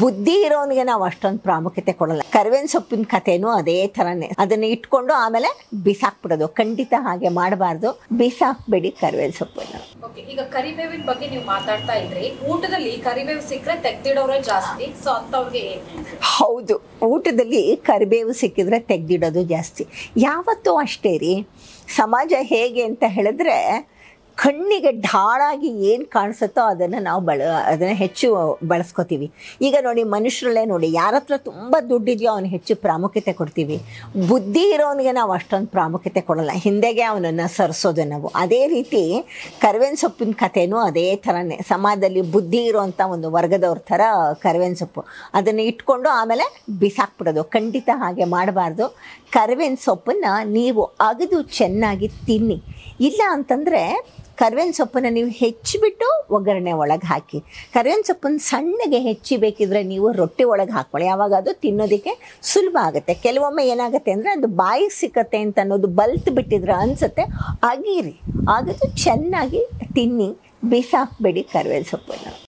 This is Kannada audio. ಬುದ್ಧಿ ಇರೋನಿಗೆ ನಾವು ಅಷ್ಟೊಂದು ಪ್ರಾಮುಖ್ಯತೆ ಕೊಡಲ್ಲ. ಕರಿಬೇವಿನ ಸೊಪ್ಪಿನ ಕಥೆನೂ ಅದೇ ಥರನೇ, ಅದನ್ನು ಇಟ್ಕೊಂಡು ಆಮೇಲೆ ಬಿಸಾಕ್ಬಿಡೋದು. ಖಂಡಿತ ಹಾಗೆ ಮಾಡಬಾರ್ದು, ಬಿಸಾಕ್ಬೇಡಿ ಕರಿಬೇವಿನ ಸೊಪ್ಪನ್ನು. ಈಗ ಕರಿಬೇವಿನ ಬಗ್ಗೆ ನೀವು ಮಾತಾಡ್ತಾ ಇದ್ರಿ, ಊಟದಲ್ಲಿ ಕರಿಬೇವು ಸಿಕ್ಕರೆ ತೆಗ್ದಿಡೋರೇ ಜಾಸ್ತಿ, ಸೊ ಅಂಥವ್ರಿಗೆ? ಹೌದು, ಊಟದಲ್ಲಿ ಕರಿಬೇವು ಸಿಕ್ಕಿದ್ರೆ ತೆಗ್ದಿಡೋದು ಜಾಸ್ತಿ. ಯಾವತ್ತೂ ಅಷ್ಟೇ ರೀ, ಸಮಾಜ ಹೇಗೆ ಅಂತ ಹೇಳಿದ್ರೆ ಕಣ್ಣಿಗೆ ಢಾಳಾಗಿ ಏನು ಕಾಣಿಸುತ್ತೋ ಅದನ್ನು ನಾವು ಅದನ್ನು ಹೆಚ್ಚು ಬಳಸ್ಕೋತೀವಿ. ಈಗ ನೋಡಿ, ಮನುಷ್ಯರಲ್ಲೇ ನೋಡಿ, ಯಾರ ಹತ್ರ ತುಂಬ ದುಡ್ಡಿದೆಯೋ ಅವನು ಹೆಚ್ಚು ಪ್ರಾಮುಖ್ಯತೆ ಕೊಡ್ತೀವಿ. ಬುದ್ಧಿ ಇರೋನಿಗೆ ನಾವು ಅಷ್ಟೊಂದು ಪ್ರಾಮುಖ್ಯತೆ ಕೊಡಲ್ಲ, ಹಿಂದೆಗೆ ಅವನನ್ನು ಸರಿಸೋದು ನಾವು. ಅದೇ ರೀತಿ ಕರಿಬೇವಿನ ಸೊಪ್ಪಿನ ಕಥೆನೂ ಅದೇ ಥರನೇ, ಸಮಾಜದಲ್ಲಿ ಬುದ್ಧಿ ಇರೋವಂಥ ಒಂದು ವರ್ಗದವ್ರ ಥರ ಕರಿಬೇವಿನ ಸೊಪ್ಪು, ಅದನ್ನು ಇಟ್ಕೊಂಡು ಆಮೇಲೆ ಬಿಸಾಕ್ಬಿಡೋದು. ಖಂಡಿತ ಹಾಗೆ ಮಾಡಬಾರ್ದು. ಕರಿಬೇವಿನ ಸೊಪ್ಪನ್ನು ನೀವು ಅಗೆದು ಚೆನ್ನಾಗಿ ತಿನ್ನಿ, ಇಲ್ಲ ಅಂತಂದರೆ ಕರಿಬೇವಿನ ಸೊಪ್ಪನ್ನು ನೀವು ಹೆಚ್ಚಿಬಿಟ್ಟು ಒಗ್ಗರಣೆ ಒಳಗೆ ಹಾಕಿ. ಕರಿಬೇವಿನ ಸೊಪ್ಪನ್ನು ಸಣ್ಣಗೆ ಹೆಚ್ಚಿ ಬೇಕಿದ್ರೆ ನೀವು ರೊಟ್ಟಿ ಒಳಗೆ ಹಾಕ್ಕೊಳ್ಳಿ, ಯಾವಾಗ ಅದು ತಿನ್ನೋದಕ್ಕೆ ಸುಲಭ ಆಗುತ್ತೆ. ಕೆಲವೊಮ್ಮೆ ಏನಾಗುತ್ತೆ ಅಂದರೆ ಅದು ಬಾಯಿಗೆ ಸಿಕ್ಕತ್ತೆ ಅಂತ ಅನ್ನೋದು ಬಲ್ತು ಬಿಟ್ಟಿದ್ರೆ ಅನಿಸುತ್ತೆ, ಅಗೀರಿ, ಆಗೋದು ಚೆನ್ನಾಗಿ ತಿನ್ನಿ, ಬಿಸಾಕ್ಬೇಡಿ ಕರಿಬೇವಿನ ಸೊಪ್ಪನ್ನು.